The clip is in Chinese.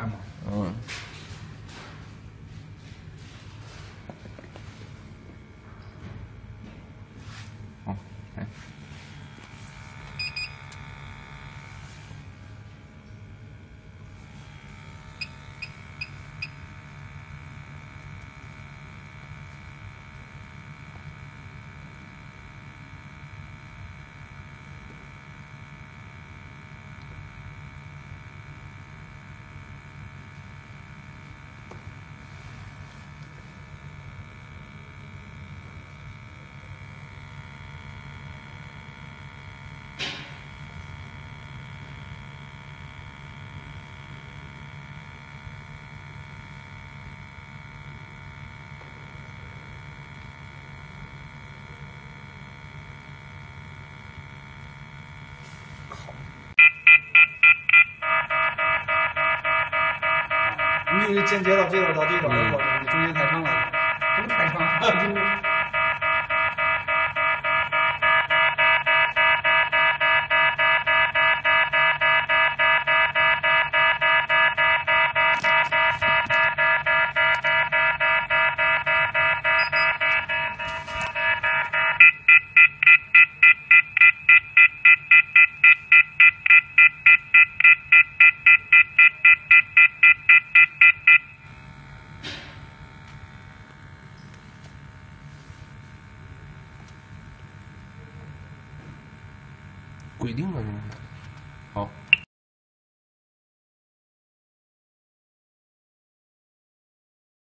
camera. Oh. Oh, okay.你间接到这个到这个，你中间太长了，不太长。规定了。